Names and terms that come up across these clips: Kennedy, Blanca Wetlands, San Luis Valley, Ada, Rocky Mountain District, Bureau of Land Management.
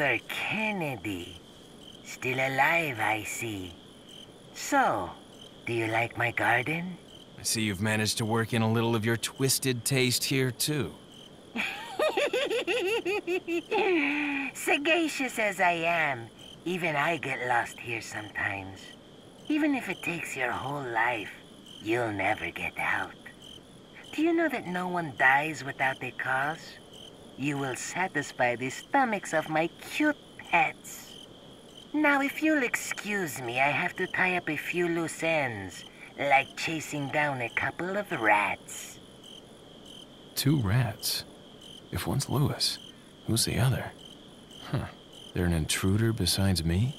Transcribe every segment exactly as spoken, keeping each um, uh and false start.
Mister Kennedy. Still alive, I see. So, do you like my garden? I see you've managed to work in a little of your twisted taste here, too. Sagacious as I am, even I get lost here sometimes. Even if it takes your whole life, you'll never get out. Do you know that no one dies without a cause? You will satisfy the stomachs of my cute pets. Now, if you'll excuse me, I have to tie up a few loose ends, like chasing down a couple of rats. Two rats? If one's Lewis, who's the other? Huh. They're an intruder besides me?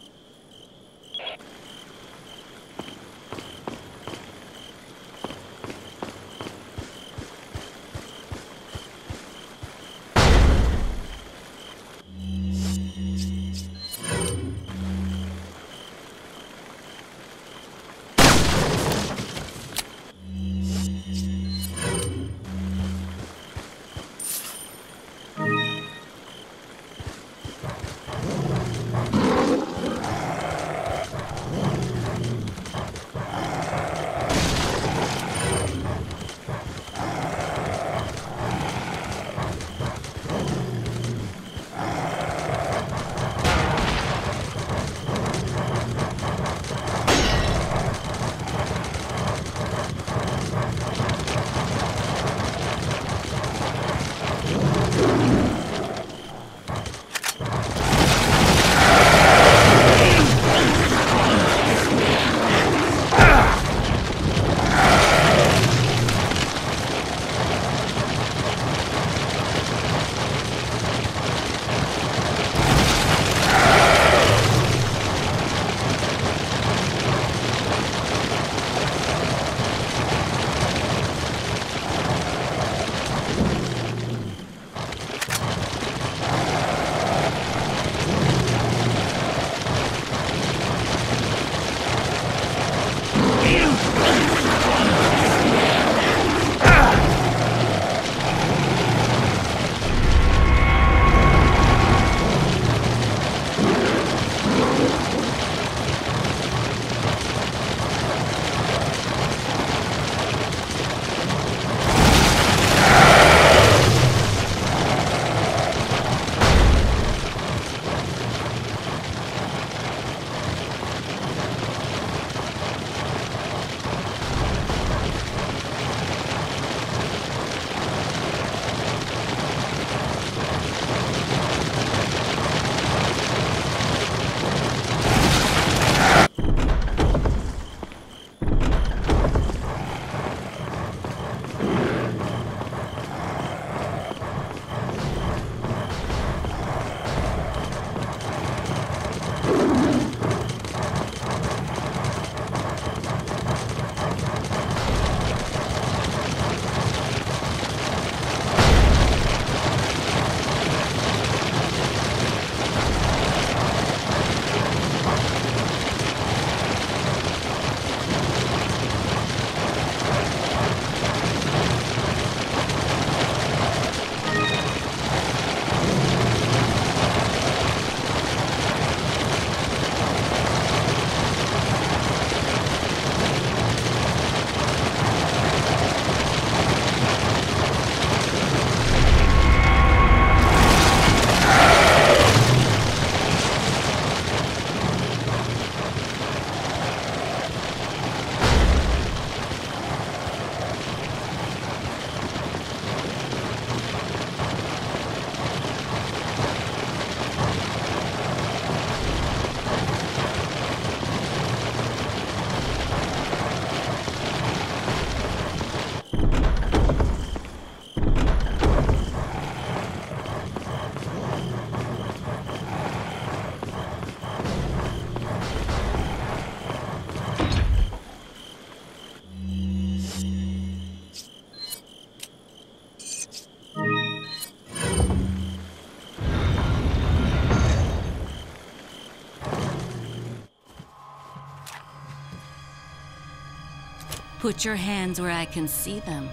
Put your hands where I can see them.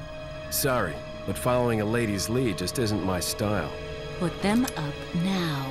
Sorry, but following a lady's lead just isn't my style. Put them up now.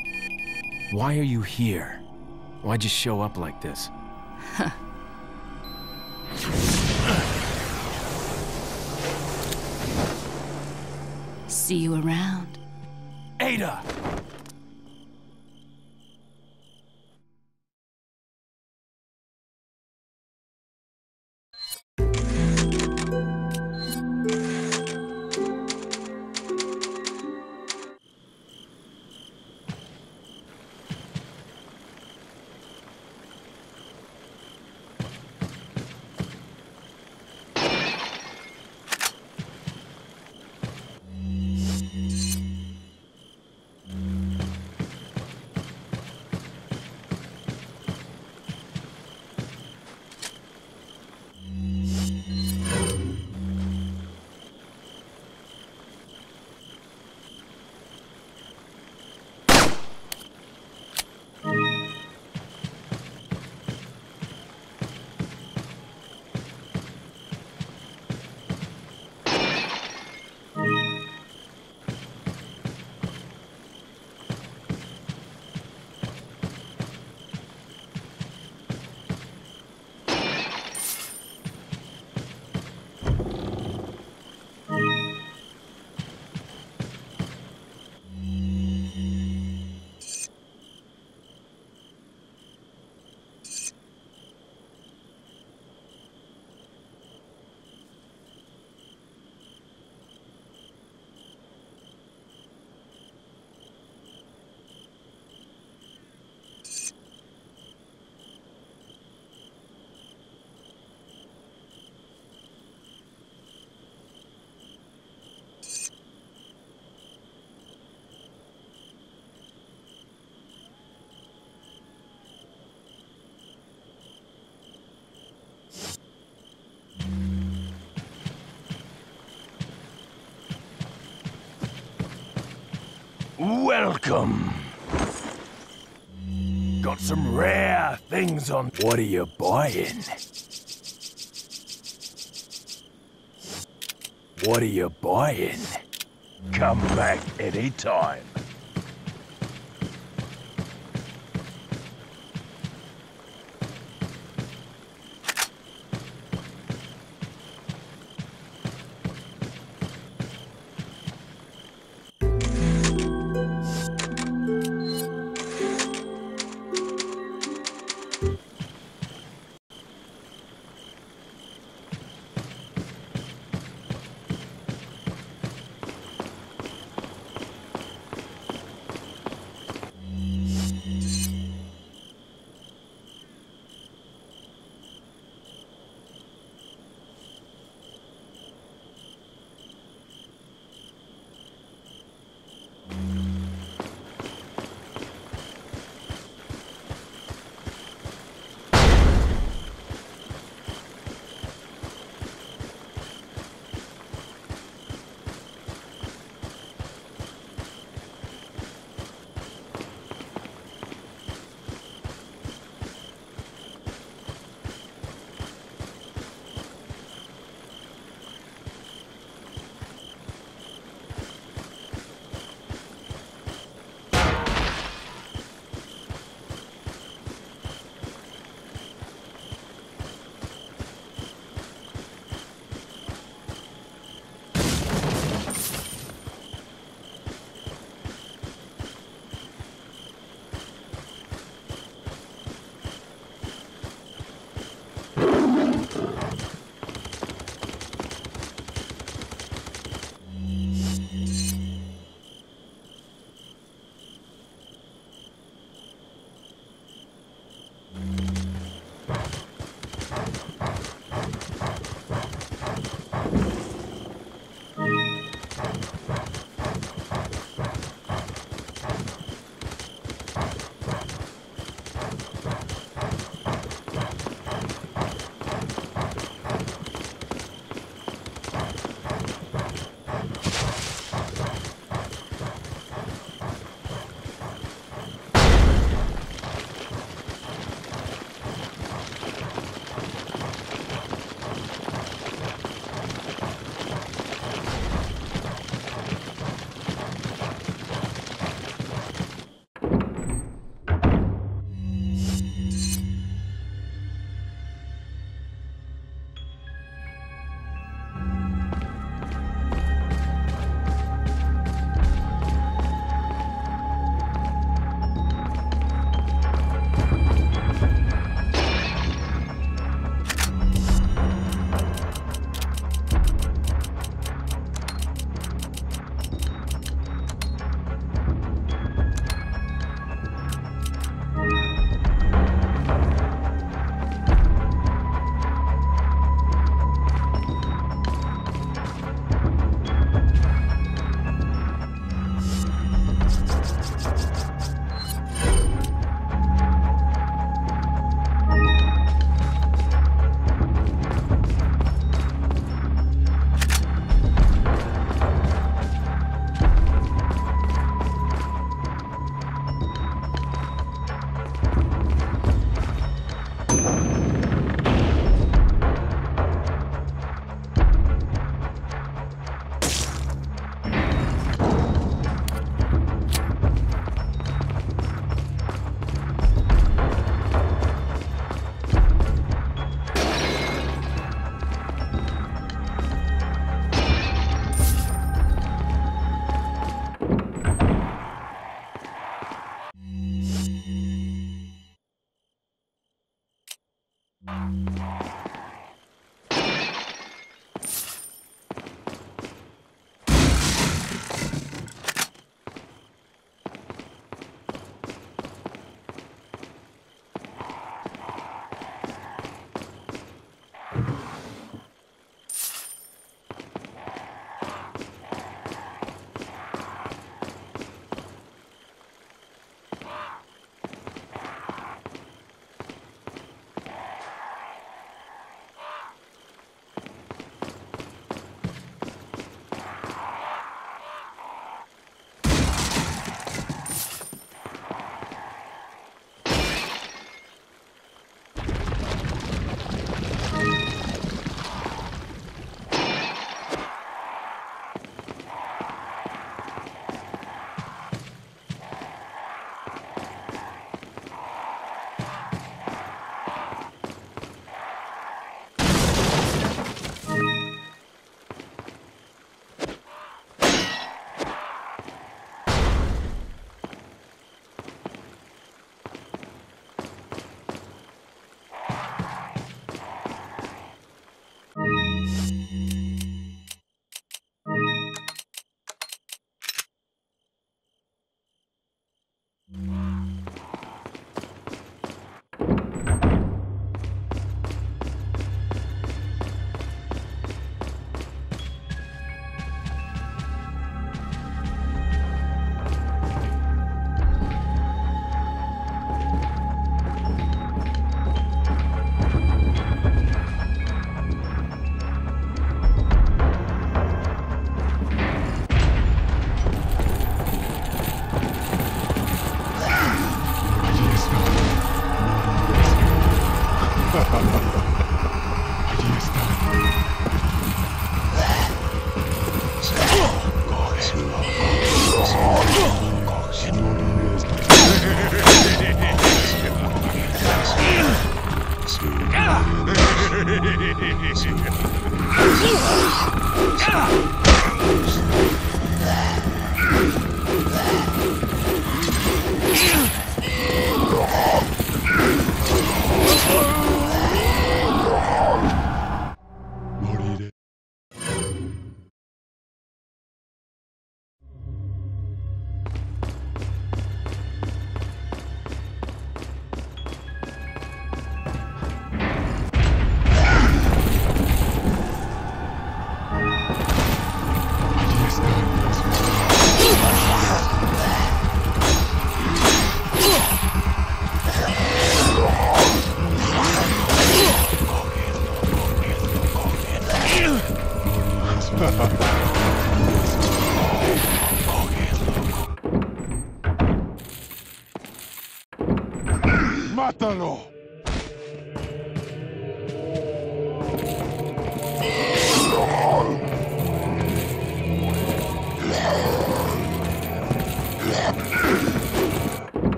Why are you here? Why'd you show up like this? Huh. See you around. Ada! Welcome. Got some rare things on. What are you buying? What are you buying? Come back anytime.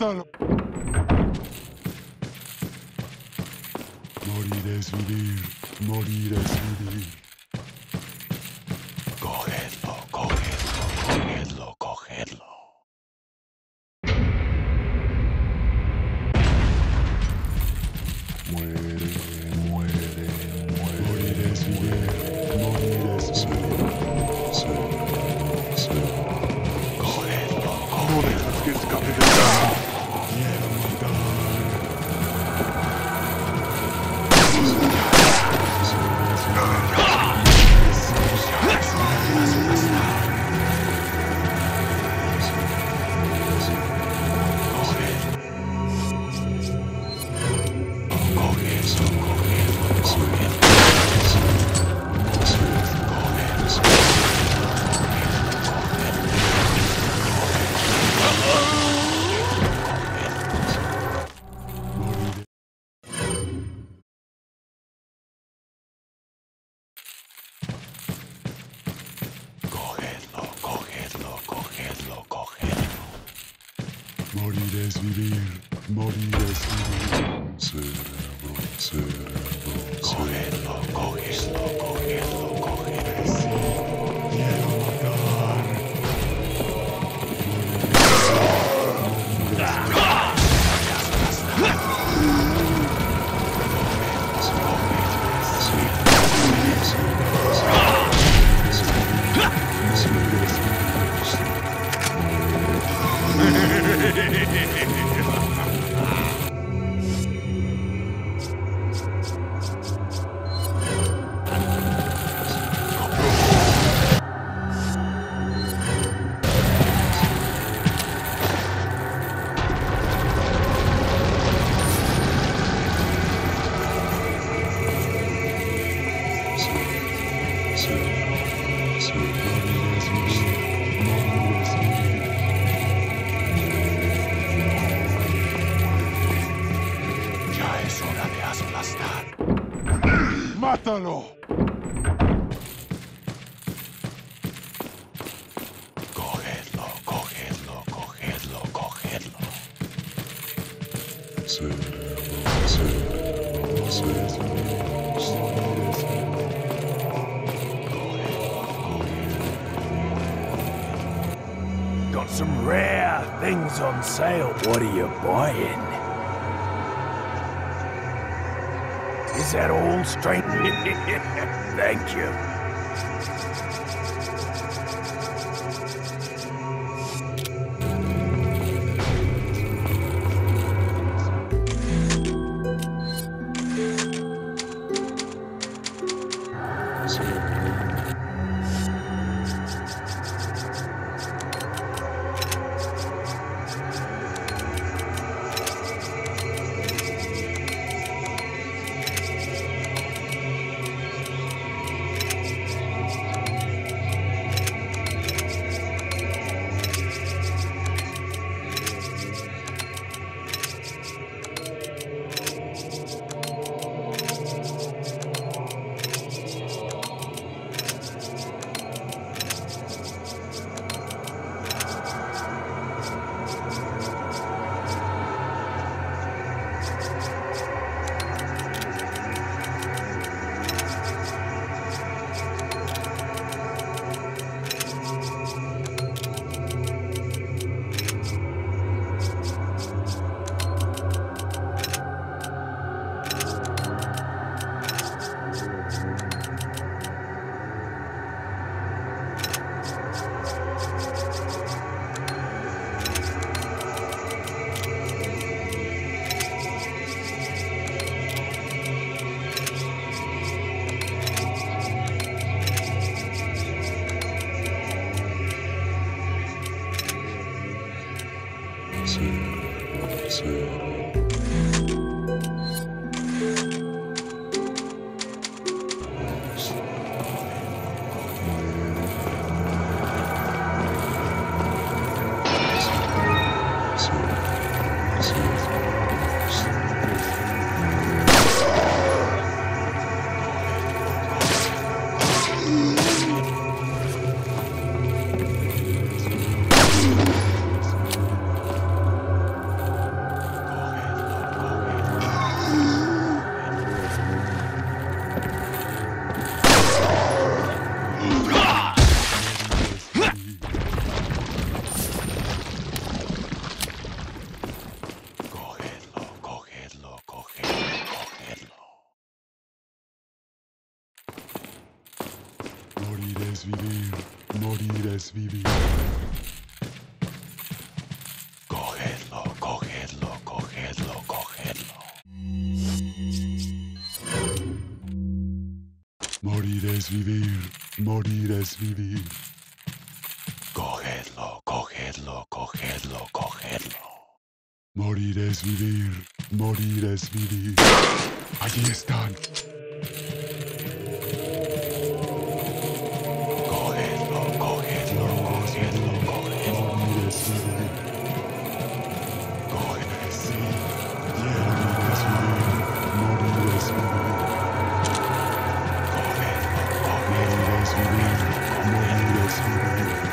pistola. Morir es vivir, morir es vivir. Cogedlo, cogedlo, cogedlo, cogedlo. Muere, muere, muere. Morir es vivir, morir es vivir. Sí, sí, sí. Cogedlo, cogedlo. No dejas que escape de acá. Morir es vivir, morir es vivir. Cerebro, cerebro, cogedlo, cogedlo, cogedlo, cogedlo. Sí, quiero matar. Morir es vivir. ¡Mátalo! Cogedlo, cogedlo, cogedlo, cogedlo. Cerebro, cerebro, cerebro, cerebro. Got some rare things on sale. What are you buying? Is that all straight? Thank you. es vivir, morir es vivir. Cogedlo, cogedlo, cogedlo, cogedlo. Morir es vivir, morir es vivir. Cogedlo, cogedlo, cogedlo, cogedlo. Morir es vivir, morir es vivir. Allí están. Cogedlo, cogedlo, cogedlo, cogedlo. Morir es vivir. Cogedlo, sí. Morir es vivir, morir es vivir. Cogedlo, cogedlo, es vivir, morir es vivir.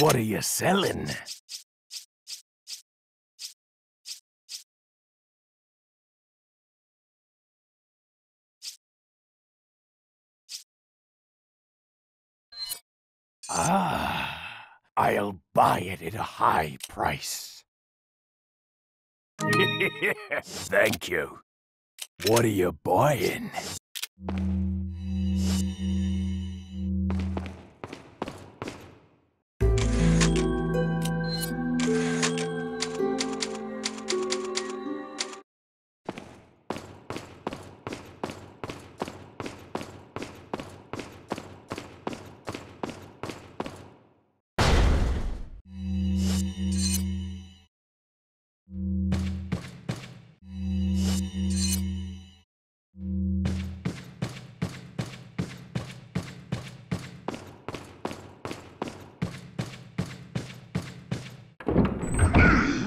What are you selling? Ah, I'll buy it at a high price. Thank you. What are you buying?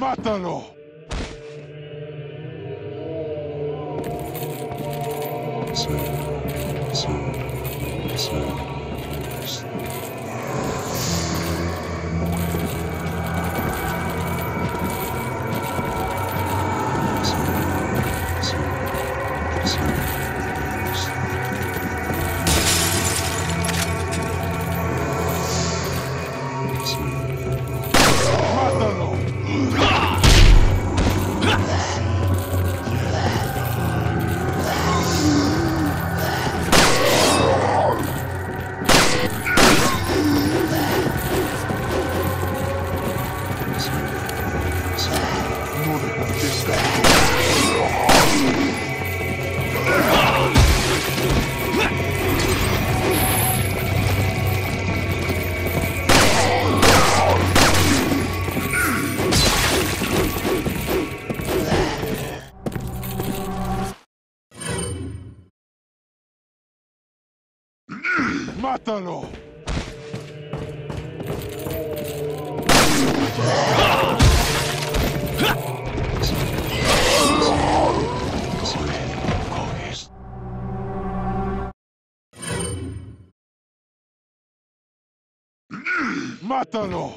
¡Mátalo! ¡Mátalo! ¡Mátalo!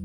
You